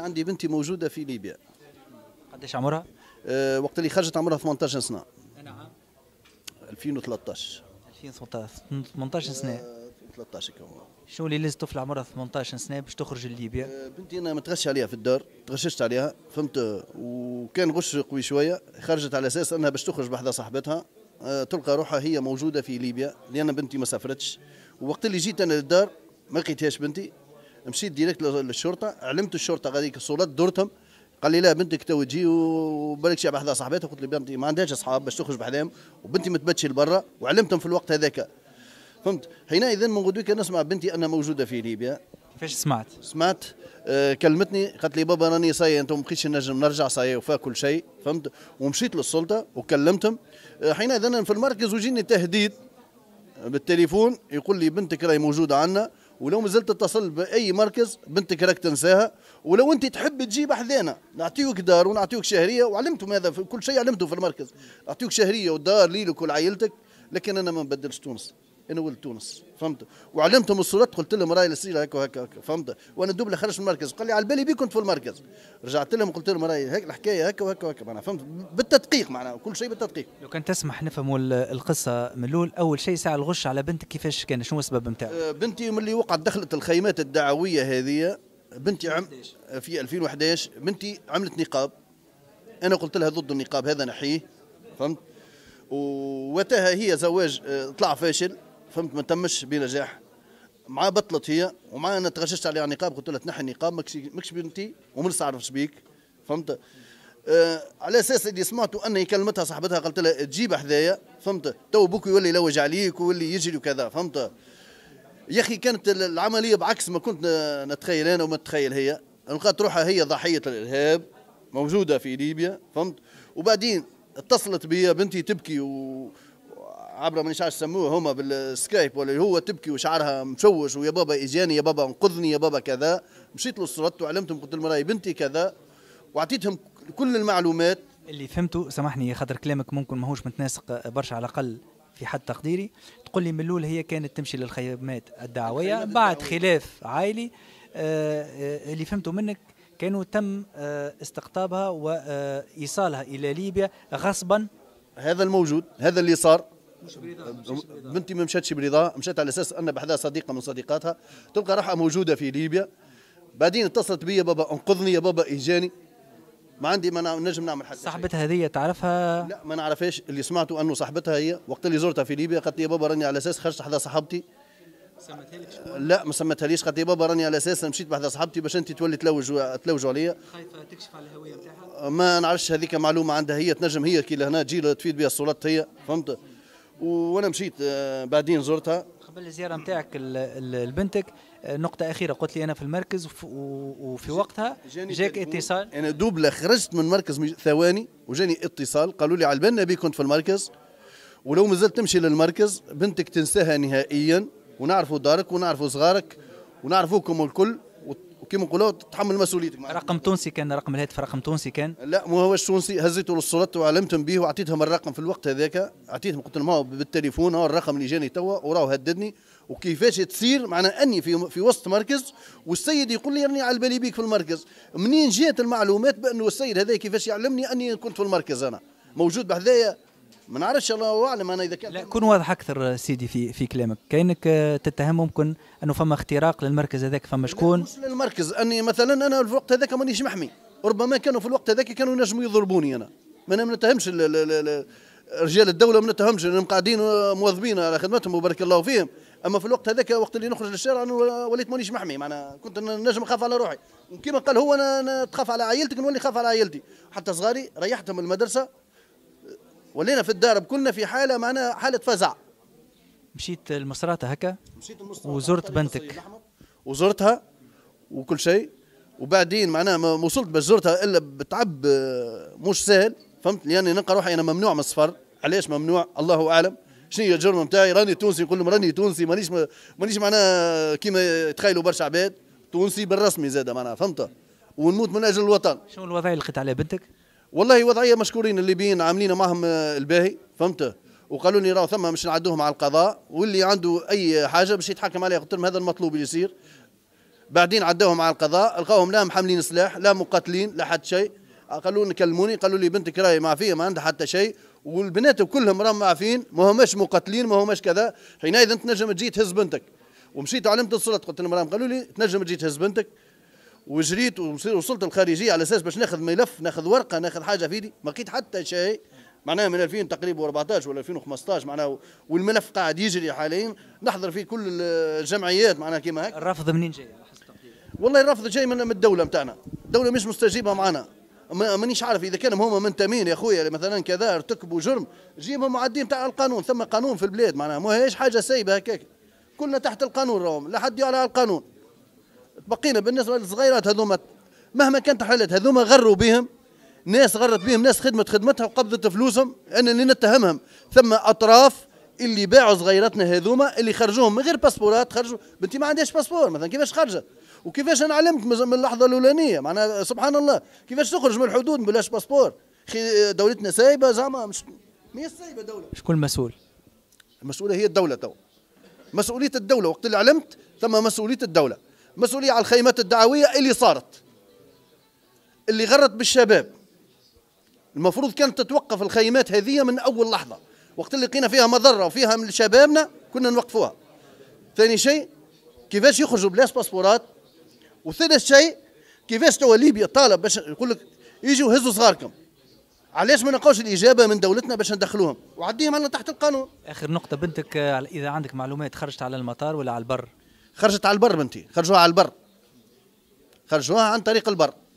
عندي بنتي موجودة في ليبيا. قديش عمرها؟ وقت اللي خرجت عمرها 18 سنة. نعم. 2013. 18 سنة. 13 كمان. شنو اللي لازم طفل عمرها 18 سنة باش تخرج لليبيا؟ بنتي أنا ما تغشش عليها في الدار، تغششت عليها، فهمت، وكان غش قوي شوية، خرجت على أساس أنها باش تخرج بحذا صاحبتها، تلقى روحها هي موجودة في ليبيا، لأن بنتي ما سافرتش، ووقت اللي جيت أنا للدار ما لقيتهاش بنتي، مشيت ديريكت للشرطة، علمت الشرطة غاديك صولت دورتهم، قال لي لا بنتك تو تجي وبالك شي بحذا صاحبتها، قلت لي بنتي ما عندهاش أصحاب باش تخرج بحذاهم، وبنتي ما تباتش لبرا، وعلمتهم في الوقت هذاك. فهمت؟ حينئذ من غدوك نسمع بنتي انها موجوده في ليبيا. كيفاش سمعت؟ سمعت كلمتني قالت لي بابا راني صايي انتم مابقيتش نجم نرجع صايي وفا كل شيء، فهمت؟ ومشيت للسلطه وكلمتهم، حينئذ انا في المركز وجيني تهديد بالتليفون يقول لي بنتك راهي موجوده عندنا، ولو مازلت تتصل باي مركز بنتك راك تنساها، ولو انت تحب تجيب حذانا نعطيوك دار ونعطيوك شهريه، وعلمتهم هذا كل شيء علمته في المركز، نعطيوك شهريه ودار ليلك ولعائلتك، لكن انا ما نبدلش تونس، انا ولد تونس، فهمت؟ وعلمتهم الصورات، قلت لهم راهي السيره هكا وهكا، فهمت؟ وانا دوبله خرجت من المركز، قال لي على بالي بي كنت في المركز، رجعت لهم قلت لهم راهي هيك الحكايه هكا وهكا وهكا، معناها فهمت؟ بالتدقيق، معناها كل شيء بالتدقيق. لو كان تسمح نفهموا القصه من الاول، اول شيء ساعه الغش على بنتك كيفاش كان؟ شنو السبب نتاعو؟ بنتي ملي وقعت دخلت الخيمات الدعويه هذه، بنتي في 2011 بنتي عملت نقاب، انا قلت لها ضد النقاب هذا نحيه، فهمت؟ ووقتها هي زواج طلع فاشل، فهمت؟ ما تمش بنجاح، مع بطلت هي، ومع انا تغششت عليها النقاب، قلت لها تنحي النقاب ماكش بنتي وما نعرفش بيك، فهمت؟ على اساس اللي سمعته اني كلمتها صاحبتها قالت لها تجيب حذايا، فهمت؟ تو بوك يولي يلوج عليك ويولي يجري وكذا، فهمت؟ يا اخي كانت العمليه بعكس ما كنت نتخيل انا وما تتخيل هي، لقات روحها هي ضحيه الارهاب موجوده في ليبيا، فهمت؟ وبعدين اتصلت بيا بنتي تبكي عبر مانيش عارف يسموه هما بالسكايب ولا هو، تبكي وشعرها مشوش، ويا بابا اجاني، يا بابا انقذني، يا بابا كذا. مشيت له صورته وعلمتهم، قلت لهم راهي بنتي كذا، واعطيتهم كل المعلومات اللي فهمته. سامحني خاطر كلامك ممكن ماهوش متناسق برشا، على الاقل في حد تقديري. تقول لي من الاول هي كانت تمشي للخيمات الدعويه بعد خلاف عائلي، اللي فهمته منك كانوا تم استقطابها وايصالها الى ليبيا غصبا. هذا الموجود، هذا اللي صار. بنتي ما مشاتش برضا، مشات على اساس ان بحذا صديقه من صديقاتها، تلقى روحها موجوده في ليبيا. بعدين اتصلت بيا بابا انقذني، يا بابا اجاني، ما عندي ما نجم نعمل حتى. صاحبتها هذه تعرفها؟ لا ما نعرفهاش، اللي سمعته انه صاحبتها هي وقت اللي زرتها في ليبيا قالت لي يا بابا راني على اساس خرجت حذا صاحبتي. سمتها لك؟ لا ما سمتهاليش، قالت لي بابا راني على اساس مشيت بحذا صاحبتي باش انت تولي تلوجوا عليا. خايفه تكشف على الهويه نتاعها؟ ما نعرفش، هذيك معلومه عندها هي، تنجم هي كي لهنا تجي تفيد بها السلطات هي، فهمت؟ وانا مشيت بعدين زرتها. قبل الزياره نتاعك لبنتك نقطه اخيره، قلت لي انا في المركز وفي وقتها جاك اتصال. انا دوبله خرجت من مركز ثواني وجاني اتصال قالوا لي على بالنا بيك كنت في المركز، ولو مازلت تمشي للمركز بنتك تنساها نهائيا، ونعرفوا دارك ونعرفوا صغارك ونعرفوكم الكل، وكيما نقولوا تتحمل مسؤوليتك. رقم تونسي كان رقم الهاتف؟ رقم تونسي كان؟ لا ما هوش تونسي، هزيته للسلطه وعلمتهم به وعطيتهم الرقم في الوقت هذاك، عطيتهم قلت لهم بالتليفون هو الرقم اللي جاني توا وراه هددني، وكيفاش تصير معنا اني في وسط مركز والسيد يقول لي راني على بالي بيك في المركز. منين جات المعلومات بانه السيد هذا كيفاش يعلمني اني كنت في المركز انا موجود بحذايا؟ ما نعرفش الله اعلم انا اذا كان. لا كون واضح اكثر سيدي في كلامك، كانك تتهم ممكن انه فما اختراق للمركز هذاك، فما شكون؟ مش للمركز، اني مثلا انا في الوقت هذاك مانيش محمي، ربما كانوا في الوقت هذاك كانوا ينجموا يضربوني انا، ما انا ما نتهمش رجال الدوله، ما نتهمش انهم قاعدين موظفين على خدمتهم وبارك الله فيهم، اما في الوقت هذاك وقت اللي نخرج للشارع انا وليت مانيش محمي، معناها كنت نجم نخاف على روحي، وكما قال هو انا تخاف على عائلتك نولي نخاف على عائلتي، حتى صغاري ريحتهم المدرسه ولينا في الدار كلنا في حاله، معنا حاله فزع. مشيت المصراتة هكا؟ مشيت المصراتة وزرت بنتك وزرتها وكل شيء، وبعدين معناها ما وصلت باش زرتها الا بتعب مش سهل، فهمت؟ لاني نلقى روحي انا ممنوع من السفر. علاش ممنوع؟ الله اعلم شنو هي الجرمه نتاعي، راني تونسي، نقول لهم راني تونسي، مانيش معناها كيما يتخيلوا برشا عباد، تونسي بالرسمي زاده معناها، فهمت؟ ونموت من اجل الوطن. شنو الوضعيه اللي لقيت عليها بنتك؟ والله وضعيه مشكورين الليبيين عاملين معهم الباهي، فهمت؟ وقالوا لي راهو ثم مش نعدوهم على القضاء، واللي عنده اي حاجه باش يتحكم عليها. قلت لهم هذا المطلوب اللي يصير، بعدين عداهم على القضاء، لقاوهم لا محملين سلاح لا مقاتلين لا حد شيء. قالوا لي كلموني، قالوا لي بنتك راهي معفيه ما عندها حتى شيء، والبنات كلهم راهم معفين، ما هماش مقاتلين ما هماش كذا. حينئذ تنجم تجي تهز بنتك. ومشيت علمت السلطه، قلت لهم قالوا لي تنجم تجي تهز بنتك. وجريت وصلت الخارجيه على اساس باش ناخذ ملف، ناخذ ورقه، ناخذ حاجه في يدي، ما لقيت حتى شيء. معناها من 2000 تقريبا 14 ولا 2015 معناها، والملف قاعد يجري حاليا، نحضر فيه كل الجمعيات معناها كيما هكا. الرفض منين جاي؟ والله الرفض جاي من الدوله نتاعنا، الدوله مش مستجيبه معنا. مانيش عارف اذا كانوا هما منتمين يا خويا مثلا كذا ارتكبوا جرم، جيبهم معدين تاع القانون، ثم قانون في البلاد معناها، ماهيش حاجه سايبه هكاك، كلنا تحت القانون راهم، لا حد يعلى على القانون. بقينا بالنسبه للصغيرات هذوما مهما كانت حالات، هذوما غروا بهم ناس، غرت بهم ناس خدمت خدمتها وقبضت فلوسهم. انا اللي نتهمهم ثم اطراف اللي باعوا صغيراتنا هذوما، اللي خرجوهم من غير باسبورات، خرجوا بنتي ما عندهاش باسبور مثلا، كيفاش خرجت؟ وكيفاش انا علمت من اللحظه الاولانيه معناها سبحان الله، كيفاش تخرج من الحدود بلاش باسبور؟ اخي دولتنا سايبه زعما، مش ماهيش سايبه دوله. شكون المسؤول؟ المسؤوله هي الدوله، تو مسؤوليه الدوله وقت اللي علمت، ثم مسؤوليه الدوله، مسؤوليه على الخيمات الدعويه اللي صارت، اللي غرت بالشباب. المفروض كانت تتوقف الخيمات هذه من اول لحظه، وقت اللي لقينا فيها مضره وفيها من شبابنا كنا نوقفوها. ثاني شيء كيفاش يخرجوا بلاش باسبورات، وثالث شيء كيفاش توا ليبيا طالب باش يقول لك يجوا هزوا صغاركم. علاش ما نلقاوش الاجابه من دولتنا باش ندخلوهم وعديهم عنا تحت القانون. اخر نقطه، بنتك اذا عندك معلومات خرجت على المطار ولا على البر؟ خرجت على البر بنتي، خرجوها على البر، خرجوها عن طريق البر.